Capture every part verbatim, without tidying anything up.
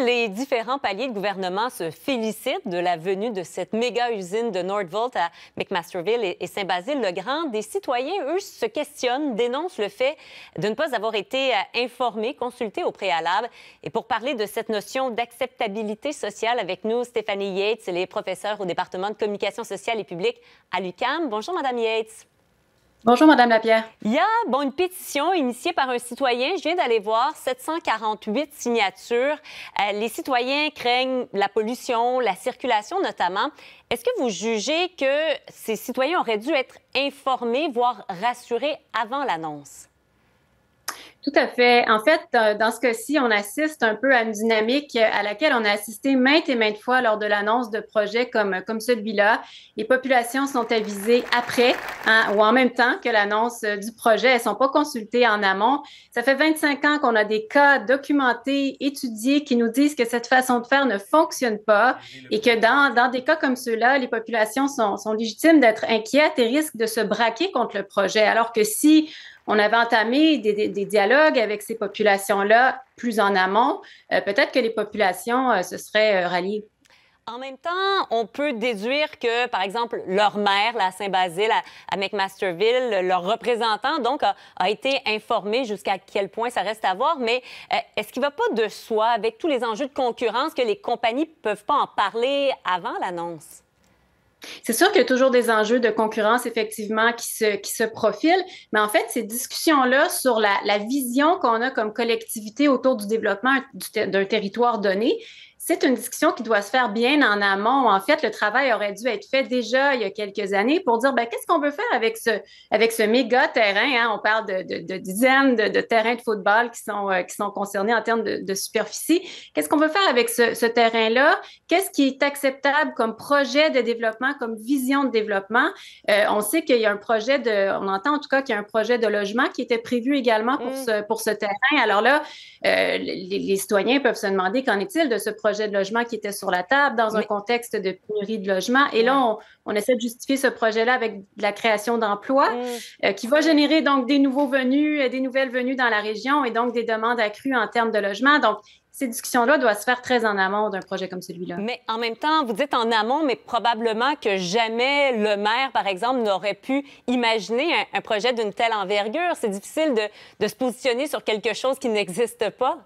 les différents paliers de gouvernement se félicitent de la venue de cette méga-usine de Northvolt à McMasterville et Saint-Basile-le-Grand, des citoyens, eux, se questionnent, dénoncent le fait de ne pas avoir été informés, consultés au préalable. Et pour parler de cette notion d'acceptabilité sociale, avec nous, Stéphanie Yates, elle est professeure au département de communication sociale et publique à l'U Q A M. Bonjour, Madame Yates. Bonjour, Madame Lapierre. Il y a bon, une pétition initiée par un citoyen. Je viens d'aller voir, sept cent quarante-huit signatures. Euh, les citoyens craignent la pollution, la circulation notamment. Est-ce que vous jugez que ces citoyens auraient dû être informés, voire rassurés avant l'annonce? Tout à fait. En fait, dans ce cas-ci, on assiste un peu à une dynamique à laquelle on a assisté maintes et maintes fois lors de l'annonce de projets comme, comme celui-là. Les populations sont avisées après hein, ou en même temps que l'annonce du projet. Elles ne sont pas consultées en amont. Ça fait vingt-cinq ans qu'on a des cas documentés, étudiés, qui nous disent que cette façon de faire ne fonctionne pas et que dans, dans des cas comme ceux-là, les populations sont, sont légitimes d'être inquiètes et risquent de se braquer contre le projet. Alors que si on avait entamé des, des, des dialogues avec ces populations-là plus en amont, euh, peut-être que les populations euh, se seraient euh, ralliées. En même temps, on peut déduire que, par exemple, leur maire, là, à Saint-Basile, à, à McMasterville, leur représentant, donc, a, a été informé jusqu'à quel point ça reste à voir. Mais euh, est-ce qu'il ne va pas de soi, avec tous les enjeux de concurrence, que les compagnies ne peuvent pas en parler avant l'annonce? C'est sûr qu'il y a toujours des enjeux de concurrence, effectivement, qui se, qui se profilent, mais en fait, ces discussions-là sur la, la vision qu'on a comme collectivité autour du développement d'un territoire donné, c'est une discussion qui doit se faire bien en amont. En fait, le travail aurait dû être fait déjà il y a quelques années pour dire, bien, qu'est-ce qu'on veut faire avec ce, avec ce méga terrain? Hein? On parle de, de, de dizaines de, de terrains de football qui sont, euh, qui sont concernés en termes de, de superficie. Qu'est-ce qu'on veut faire avec ce, ce terrain-là? Qu'est-ce qui est acceptable comme projet de développement, comme vision de développement? Euh, on sait qu'il y a un projet de, on entend en tout cas qu'il y a un projet de logement qui était prévu également pour, mmh. ce, pour ce terrain. Alors là, euh, les, les citoyens peuvent se demander qu'en est-il de ce projet de logement qui était sur la table dans un contexte de pénurie de logement. Et là, on, on essaie de justifier ce projet-là avec de la création d'emplois mm. euh, qui va générer donc des nouveaux venus, des nouvelles venues dans la région et donc des demandes accrues en termes de logement. Donc, ces discussions-là doivent se faire très en amont d'un projet comme celui-là. Mais en même temps, vous dites en amont, mais probablement que jamais le maire, par exemple, n'aurait pu imaginer un, un projet d'une telle envergure. C'est difficile de, de se positionner sur quelque chose qui n'existe pas.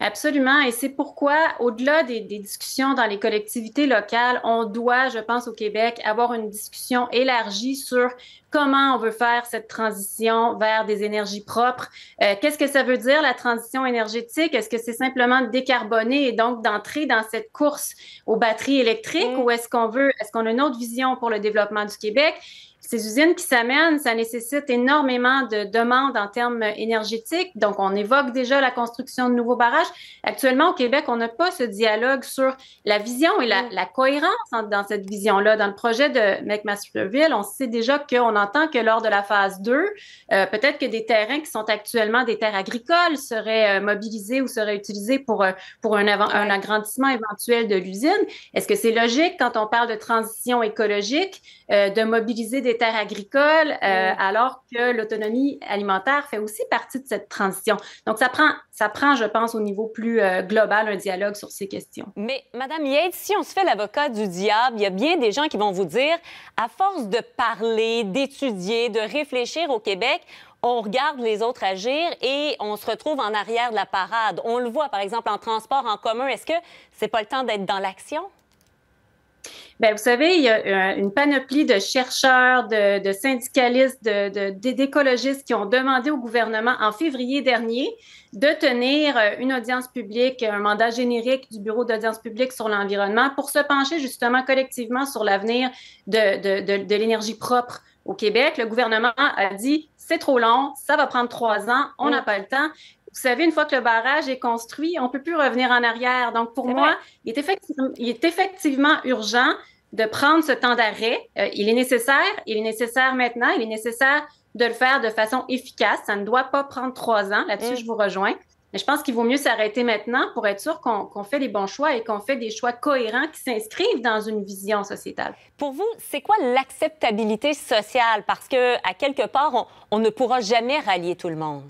Absolument. Et c'est pourquoi, au-delà des, des discussions dans les collectivités locales, on doit, je pense, au Québec, avoir une discussion élargie sur comment on veut faire cette transition vers des énergies propres. Euh, qu'est-ce que ça veut dire, la transition énergétique? Est-ce que c'est simplement de décarboner et donc d'entrer dans cette course aux batteries électriques mmh. ou est-ce qu'on veut, est-ce qu'on a une autre vision pour le développement du Québec? Ces usines qui s'amènent, ça nécessite énormément de demandes en termes énergétiques. Donc, on évoque déjà la construction de nouveaux barrages. Actuellement, au Québec, on n'a pas ce dialogue sur la vision et la, la cohérence dans cette vision-là. Dans le projet de McMasterville, on sait déjà qu'on entend que lors de la phase deux, euh, peut-être que des terrains qui sont actuellement des terres agricoles seraient euh, mobilisés ou seraient utilisés pour, euh, pour un, un agrandissement éventuel de l'usine. Est-ce que c'est logique, quand on parle de transition écologique, euh, de mobiliser des des terres agricoles, euh, mm. alors que l'autonomie alimentaire fait aussi partie de cette transition. Donc, ça prend, ça prend je pense, au niveau plus euh, global, un dialogue sur ces questions. Mais, Madame Yates, si on se fait l'avocat du diable, il y a bien des gens qui vont vous dire, à force de parler, d'étudier, de réfléchir au Québec, on regarde les autres agir et on se retrouve en arrière de la parade. On le voit, par exemple, en transport en commun. Est-ce que c'est pas le temps d'être dans l'action? Bien, vous savez, il y a une panoplie de chercheurs, de, de syndicalistes, de, de, d'écologistes qui ont demandé au gouvernement en février dernier de tenir une audience publique, un mandat générique du Bureau d'audience publique sur l'environnement pour se pencher justement collectivement sur l'avenir de, de, de, de l'énergie propre au Québec. Le gouvernement a dit « c'est trop long, ça va prendre trois ans, on n'a pas le temps ». Vous savez, une fois que le barrage est construit, on ne peut plus revenir en arrière. Donc, pour moi, il est effectivement, il est effectivement urgent de prendre ce temps d'arrêt. Euh, il est nécessaire, il est nécessaire maintenant, il est nécessaire de le faire de façon efficace. Ça ne doit pas prendre trois ans. Là-dessus, mmh. je vous rejoins. Mais je pense qu'il vaut mieux s'arrêter maintenant pour être sûr qu'on qu'on fait les bons choix et qu'on fait des choix cohérents qui s'inscrivent dans une vision sociétale. Pour vous, c'est quoi l'acceptabilité sociale? Parce que, à quelque part, on, on ne pourra jamais rallier tout le monde.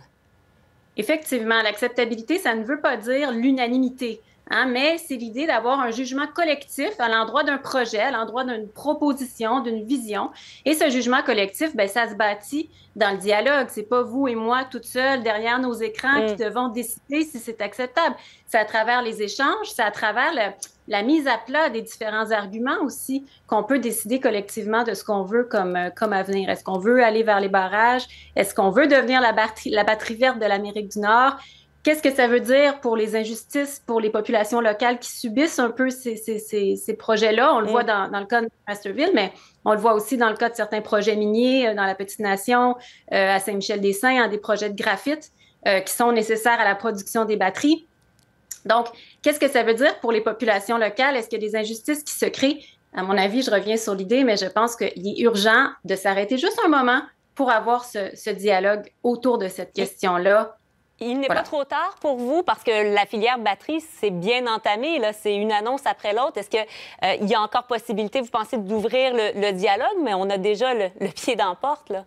Effectivement, l'acceptabilité, ça ne veut pas dire l'unanimité, hein, mais c'est l'idée d'avoir un jugement collectif à l'endroit d'un projet, à l'endroit d'une proposition, d'une vision. Et ce jugement collectif, bien, ça se bâtit dans le dialogue. C'est pas vous et moi toutes seules derrière nos écrans mmh. qui devons décider si c'est acceptable. C'est à travers les échanges, c'est à travers le, la mise à plat des différents arguments aussi qu'on peut décider collectivement de ce qu'on veut comme, comme avenir. Est-ce qu'on veut aller vers les barrages? Est-ce qu'on veut devenir la batterie, la batterie verte de l'Amérique du Nord? Qu'est-ce que ça veut dire pour les injustices, pour les populations locales qui subissent un peu ces, ces, ces, ces projets-là? On le mmh. voit dans, dans le cas de McMasterville, mais on le voit aussi dans le cas de certains projets miniers dans la Petite Nation, euh, à Saint-Michel-des-Saints, hein, des projets de graphite euh, qui sont nécessaires à la production des batteries. Donc, qu'est-ce que ça veut dire pour les populations locales? Est-ce qu'il y a des injustices qui se créent? À mon avis, je reviens sur l'idée, mais je pense qu'il est urgent de s'arrêter juste un moment pour avoir ce, ce dialogue autour de cette question-là. Il n'est voilà. pas trop tard pour vous, parce que la filière batterie, c'est bien entamé, là, c'est une annonce après l'autre. Est-ce qu'il euh, y a encore possibilité, vous pensez, d'ouvrir le, le dialogue? Mais on a déjà le, le pied dans la porte, là.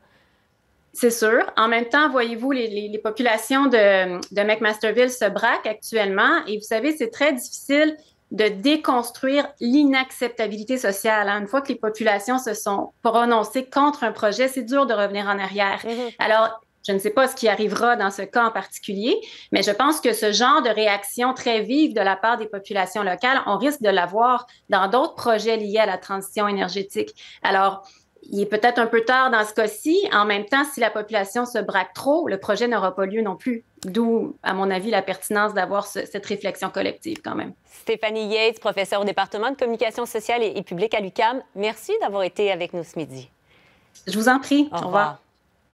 C'est sûr. En même temps, voyez-vous, les, les, les populations de, de McMasterville se braquent actuellement. Et vous savez, c'est très difficile de déconstruire l'inacceptabilité sociale. Hein. Une fois que les populations se sont prononcées contre un projet, c'est dur de revenir en arrière. Mm-hmm. Alors, je ne sais pas ce qui arrivera dans ce cas en particulier, mais je pense que ce genre de réaction très vive de la part des populations locales, on risque de l'avoir dans d'autres projets liés à la transition énergétique. Alors, il est peut-être un peu tard dans ce cas-ci. En même temps, si la population se braque trop, le projet n'aura pas lieu non plus. D'où, à mon avis, la pertinence d'avoir ce, cette réflexion collective quand même. Stéphanie Yates, professeure au département de communication sociale et, et publique à l'U Q A M, merci d'avoir été avec nous ce midi. Je vous en prie. Au revoir. Au revoir.